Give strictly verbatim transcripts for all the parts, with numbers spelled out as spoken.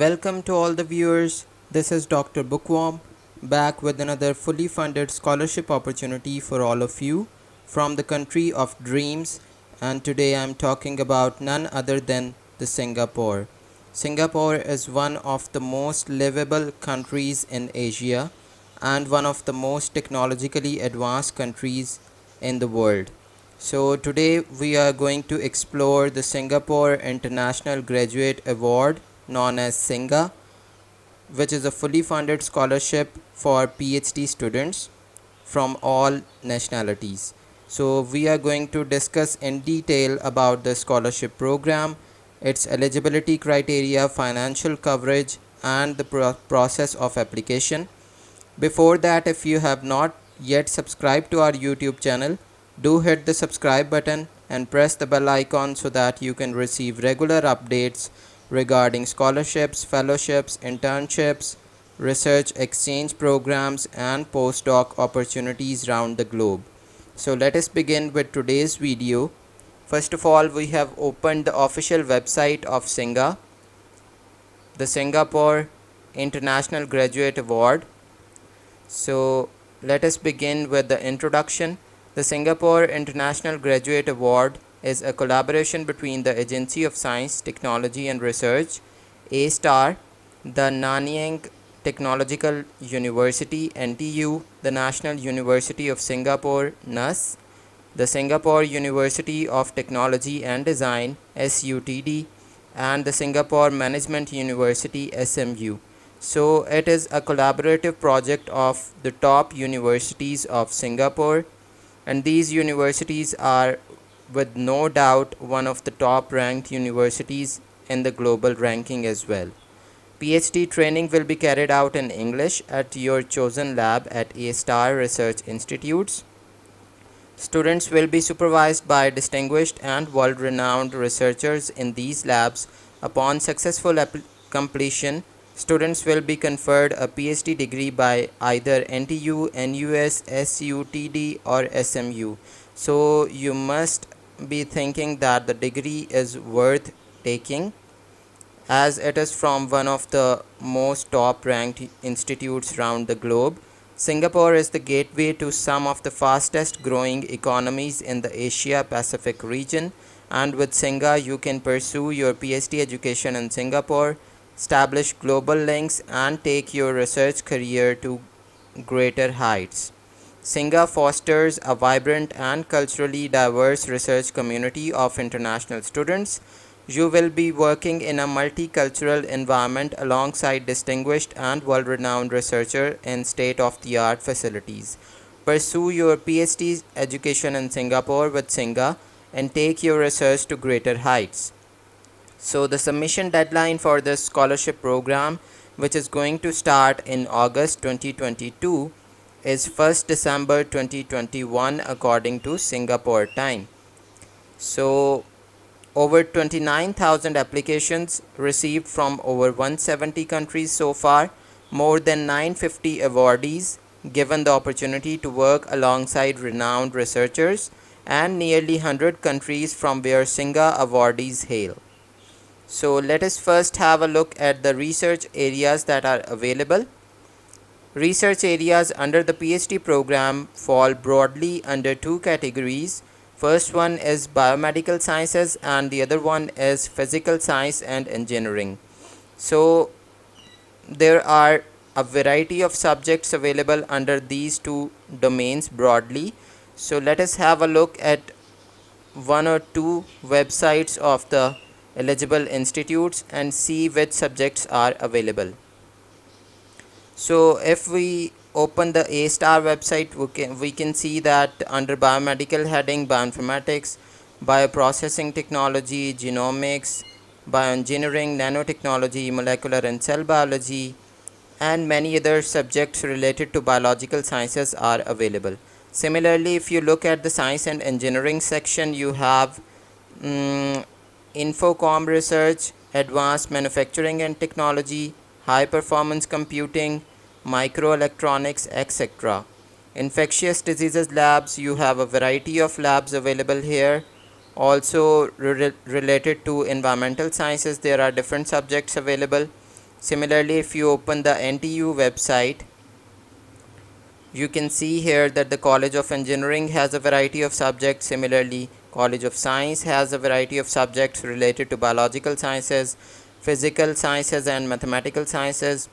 Welcome to all the viewers. This is Doctor Bookworm back with another fully funded scholarship opportunity for all of you from the country of dreams, and today I am talking about none other than the Singapore. Singapore is one of the most livable countries in Asia and one of the most technologically advanced countries in the world. So today we are going to explore the Singapore International Graduate Award, known as SINGA, which is a fully funded scholarship for PhD students from all nationalities. So we are going to discuss in detail about the scholarship program, its eligibility criteria, financial coverage, and the pro process of application. Before that, if you have not yet subscribed to our YouTube channel, do hit the subscribe button and press the bell icon so that you can receive regular updates regarding scholarships, fellowships, internships, research exchange programs, and postdoc opportunities around the globe. So let us begin with today's video. First of all, we have opened the official website of SINGA, the Singapore International Graduate Award. So let us begin with the introduction. The Singapore International Graduate Award is a collaboration between the Agency of Science, Technology and Research, A*STAR, the Nanyang Technological University, N T U, the National University of Singapore, N U S, the Singapore University of Technology and Design, S U T D, and the Singapore Management University, S M U. So it is a collaborative project of the top universities of Singapore, and these universities are with no doubt one of the top ranked universities in the global ranking as well. PhD training will be carried out in English at your chosen lab at A*STAR research institutes. Students will be supervised by distinguished and world-renowned researchers in these labs. Upon successful completion, students will be conferred a PhD degree by either N T U, N U S, S U T D or S M U. So you must be thinking that the degree is worth taking, as it is from one of the most top ranked institutes around the globe. Singapore is the gateway to some of the fastest growing economies in the Asia-Pacific region, and with SINGA you can pursue your PhD education in Singapore, establish global links, and take your research career to greater heights. SINGA fosters a vibrant and culturally diverse research community of international students. You will be working in a multicultural environment alongside distinguished and world-renowned researchers in state-of-the-art facilities. Pursue your PhD education in Singapore with SINGA and take your research to greater heights. So the submission deadline for this scholarship program, which is going to start in August twenty twenty-two, is first December twenty twenty-one according to Singapore time. So over twenty-nine thousand applications received from over one hundred seventy countries so far. More than nine hundred fifty awardees given the opportunity to work alongside renowned researchers, and nearly one hundred countries from where SINGA awardees hail. So let us first have a look at the research areas that are available. Research areas under the PhD program fall broadly under two categories. First one is biomedical sciences and the other one is physical science and engineering. So there are a variety of subjects available under these two domains broadly. So let us have a look at one or two websites of the eligible institutes and see which subjects are available. So if we open the A*STAR website, we can, we can see that under biomedical heading, bioinformatics, bioprocessing technology, genomics, bioengineering, nanotechnology, molecular and cell biology, and many other subjects related to biological sciences are available. Similarly, if you look at the science and engineering section, you have um, Infocom research, advanced manufacturing and technology, high performance computing, microelectronics, et cetera. Infectious diseases labs, you have a variety of labs available here. Also re related to environmental sciences, there are different subjects available. Similarly, if you open the N T U website, you can see here that the College of Engineering has a variety of subjects. Similarly, College of Science has a variety of subjects related to biological sciences, physical sciences and mathematical sciences,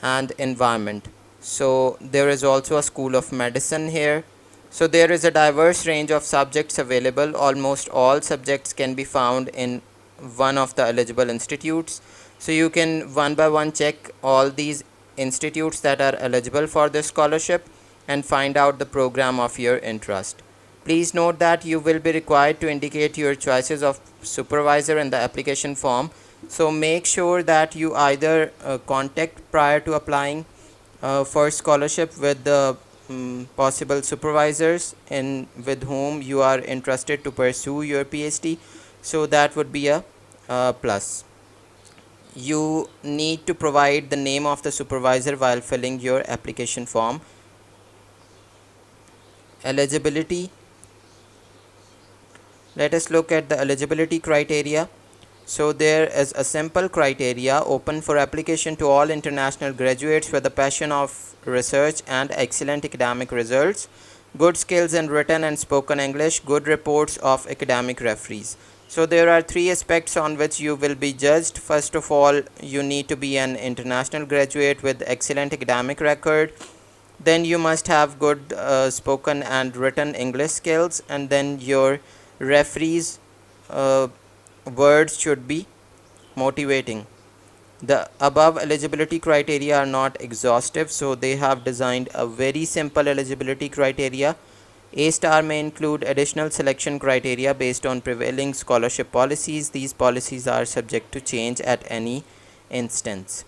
and environment. So there is also a School of Medicine here. So there is a diverse range of subjects available. Almost all subjects can be found in one of the eligible institutes. So you can one by one check all these institutes that are eligible for this scholarship and find out the program of your interest. Please note that you will be required to indicate your choices of supervisor in the application form. So make sure that you either uh, contact prior to applying uh, for scholarship with the um, possible supervisors in with whom you are interested to pursue your PhD. So that would be a uh, plus. You need to provide the name of the supervisor while filling your application form. Eligibility. Let us look at the eligibility criteria. So there is a simple criteria open for application to all international graduates with a passion of research and excellent academic results, good skills in written and spoken English, good reports of academic referees. So there are three aspects on which you will be judged. First of all, you need to be an international graduate with excellent academic record. Then you must have good uh, spoken and written English skills, and then your referees uh, words should be motivating. The above eligibility criteria are not exhaustive, so they have designed a very simple eligibility criteria. A star may include additional selection criteria based on prevailing scholarship policies. These policies are subject to change at any instance.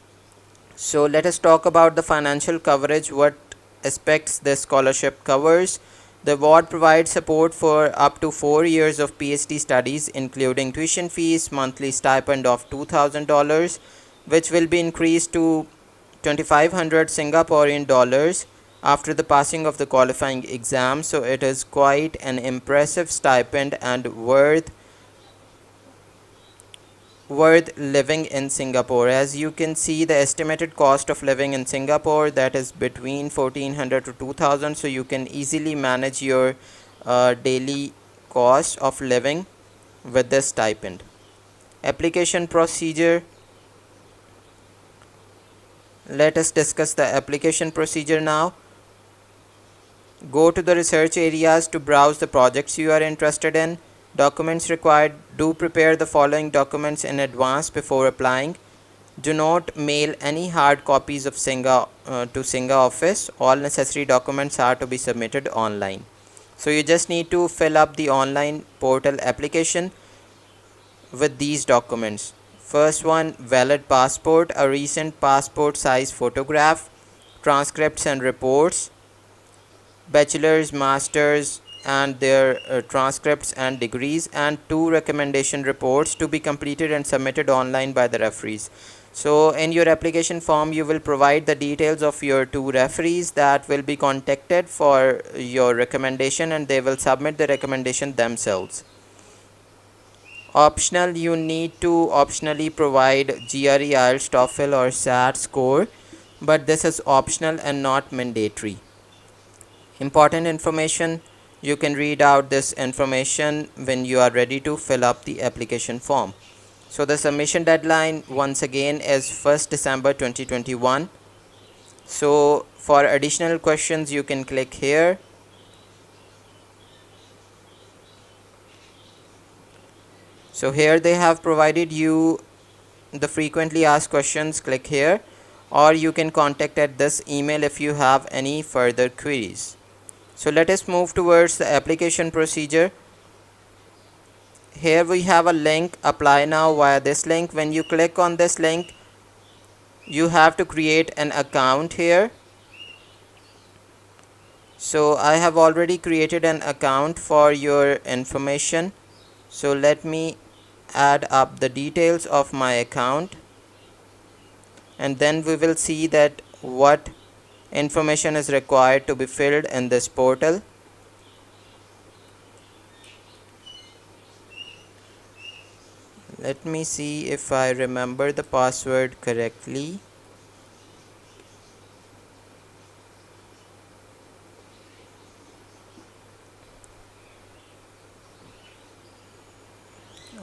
So let us talk about the financial coverage, what aspects this scholarship covers. The award provides support for up to four years of PhD studies, including tuition fees, monthly stipend of two thousand dollars, which will be increased to twenty-five hundred Singaporean dollars after the passing of the qualifying exam. So it is quite an impressive stipend and worth, worth living in Singapore. As you can see, the estimated cost of living in Singapore, that is between fourteen hundred to two thousand, so you can easily manage your uh, daily cost of living with this stipend. Application procedure. Let us discuss the application procedure now. Go to the research areas to browse the projects you are interested in. Documents required. Do prepare the following documents in advance before applying. Do not mail any hard copies of Singa uh, to Singa office. All necessary documents are to be submitted online. So you just need to fill up the online portal application with these documents. First one, valid passport, a recent passport size photograph, transcripts and reports, bachelor's, master's and their uh, transcripts and degrees, and two recommendation reports to be completed and submitted online by the referees. So in your application form, you will provide the details of your two referees that will be contacted for your recommendation, and they will submit the recommendation themselves. Optional, you need to optionally provide G R E, I E L T S, TOEFL or SAT score, but this is optional and not mandatory. Important information. You can read out this information when you are ready to fill up the application form. So the submission deadline once again is first December twenty twenty-one. So for additional questions, you can click here. So here they have provided you the frequently asked questions. Click here, or you can contact at this email if you have any further queries. So let us move towards the application procedure. Here we have a link, apply now via this link. When you click on this link, you have to create an account here. So I have already created an account for your information. So let me add up the details of my account, and then we will see that what information is required to be filled in this portal. Let Let me see if I remember the password correctly.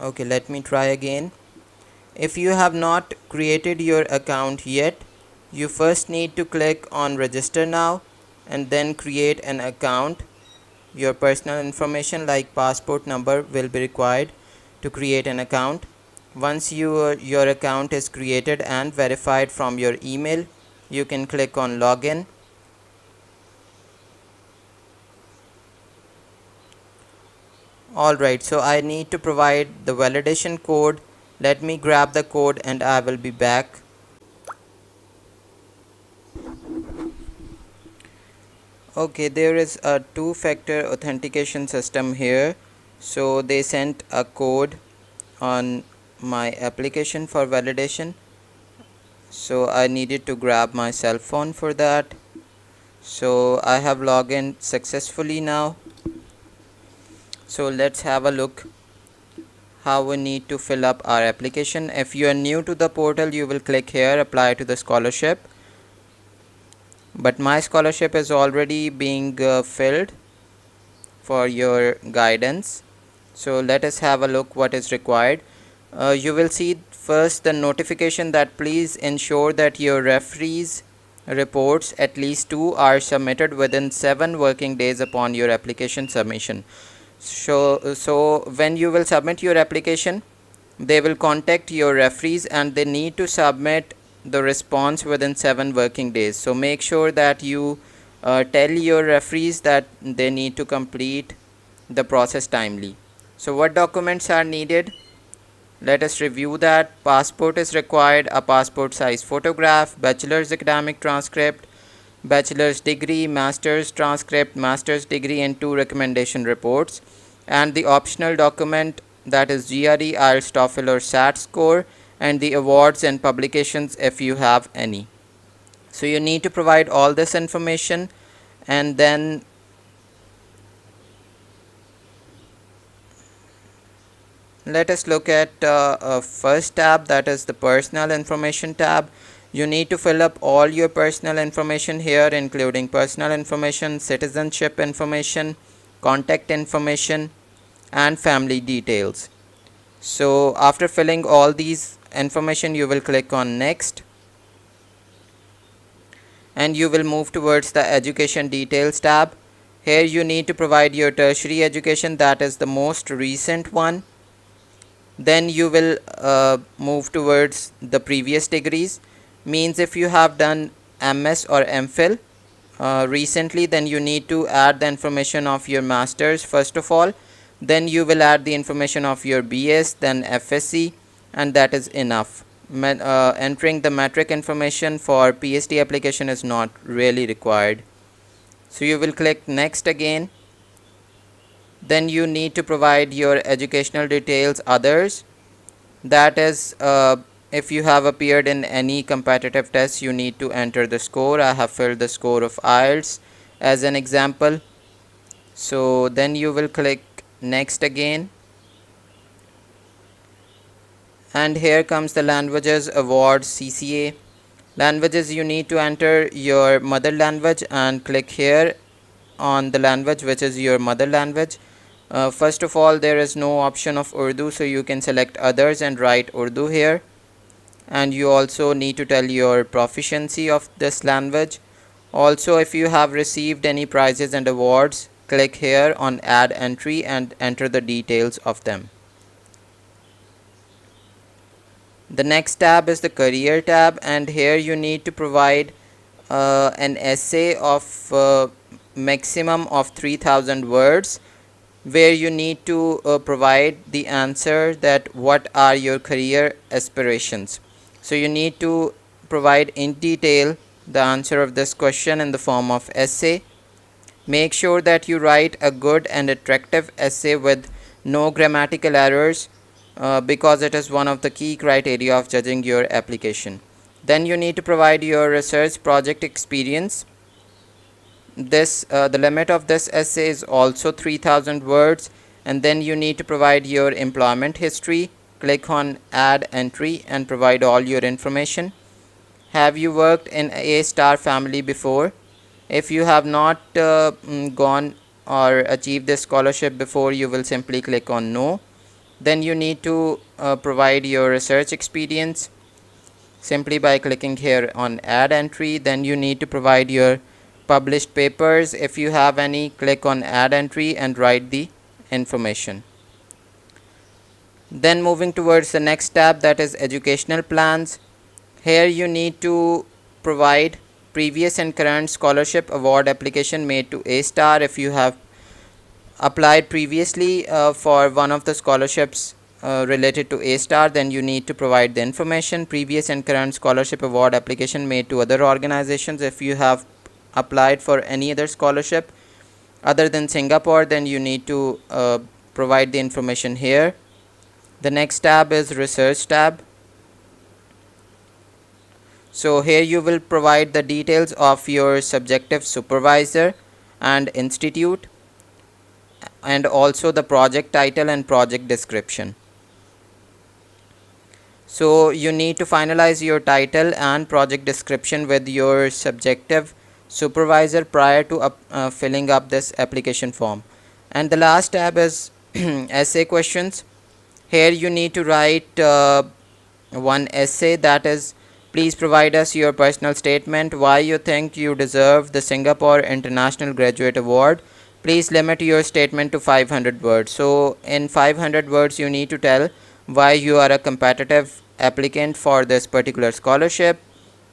Okay, let me try again. If you have not created your account yet, you first need to click on register now and then create an account. Your personal information like passport number will be required to create an account. Once you, your account is created and verified from your email, you can click on login. Alright, so I need to provide the validation code. Let me grab the code and I will be back. Okay, there is a two-factor authentication system here. So they sent a code on my application for validation. So I needed to grab my cell phone for that. So I have logged in successfully now. So let's have a look how we need to fill up our application. If you are new to the portal, you will click here, apply to the scholarship. But my scholarship is already being uh, filled for your guidance. So let us have a look what is required. Uh, you will see first the notification that please ensure that your referees reports at least two are submitted within seven working days upon your application submission. So, so when you will submit your application, they will contact your referees and they need to submit the response within seven working days. So make sure that you uh, tell your referees that they need to complete the process timely. So what documents are needed? Let us review that. Passport is required, a passport size photograph, bachelor's academic transcript, bachelor's degree, master's transcript, master's degree, and two recommendation reports. And the optional document, that is G R E, I E L T S, TOEFL or SAT score, and the awards and publications if you have any. So you need to provide all this information and then let us look at uh, a first tab, that is the personal information tab. You need to fill up all your personal information here, including personal information, citizenship information, contact information, and family details. So after filling all these information, you will click on next. And you will move towards the education details tab. Here you need to provide your tertiary education, that is the most recent one. Then you will uh, move towards the previous degrees. Means if you have done M S or MPhil uh, recently, then you need to add the information of your master's first of all. Then you will add the information of your B S, then F S C, and that is enough. Man, uh, entering the metric information for P H D application is not really required. So you will click next again. Then you need to provide your educational details others. That is, uh, if you have appeared in any competitive test, you need to enter the score. I have filled the score of I E L T S as an example. So then you will click next again, and here comes the languages, awards, C C A. Languages, you need to enter your mother language and click here on the language which is your mother language. Uh, first of all, there is no option of Urdu, so you can select others and write Urdu here. And you also need to tell your proficiency of this language. Also, if you have received any prizes and awards, click here on add entry and enter the details of them. The next tab is the career tab, and here you need to provide uh, an essay of uh, maximum of three thousand words, where you need to uh, provide the answer that what are your career aspirations. So you need to provide in detail the answer of this question in the form of essay. Make sure that you write a good and attractive essay with no grammatical errors uh, because it is one of the key criteria of judging your application. Then you need to provide your research project experience. This uh, the limit of this essay is also three thousand words, and then you need to provide your employment history click on add entry and provide all your information. Have you worked in A star family before? If you have not uh, gone or achieved this scholarship before, you will simply click on no. Then you need to uh, provide your research experience simply by clicking here on add entry. Then you need to provide your published papers. If you have any, click on add entry and write the information. Then moving towards the next tab, that is educational plans. Here you need to provide previous and current scholarship award application made to A star. If you have applied previously uh, for one of the scholarships uh, related to A star, then you need to provide the information. Previous and current scholarship award application made to other organizations. If you have applied for any other scholarship other than Singapore, then you need to uh, provide the information here. The next tab is research tab. So here you will provide the details of your subjective supervisor and institute, and also the project title and project description. So you need to finalize your title and project description with your subjective supervisor prior to up, uh, filling up this application form. And the last tab is essay questions. Here you need to write uh, one essay, that is, please provide us your personal statement why you think you deserve the Singapore International Graduate Award. Please limit your statement to five hundred words. So in five hundred words you need to tell why you are a competitive applicant for this particular scholarship.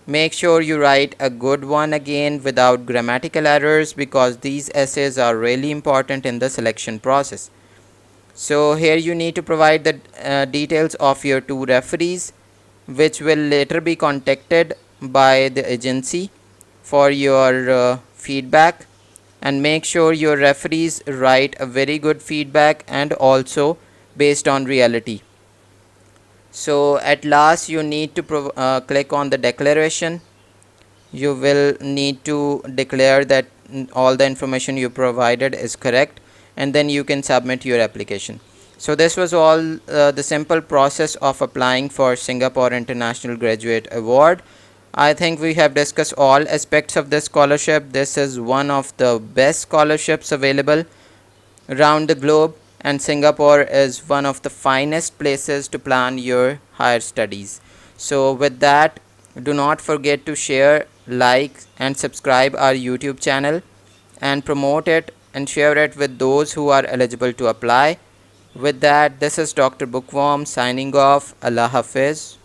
Make sure you write a good one again without grammatical errors, because these essays are really important in the selection process. So here you need to provide the uh, details of your two referees, which will later be contacted by the agency for your uh, feedback. And make sure your referees write a very good feedback and also based on reality. So at last you need to pro uh, click on the declaration. You will need to declare that all the information you provided is correct, and then you can submit your application. So this was all uh, the simple process of applying for Singapore International Graduate Award. I think we have discussed all aspects of this scholarship. This is one of the best scholarships available around the globe, and Singapore is one of the finest places to plan your higher studies. So with that, do not forget to share, like and subscribe our YouTube channel, and promote it and share it with those who are eligible to apply. With that, this is Doctor Bookworm signing off. Allah Hafiz.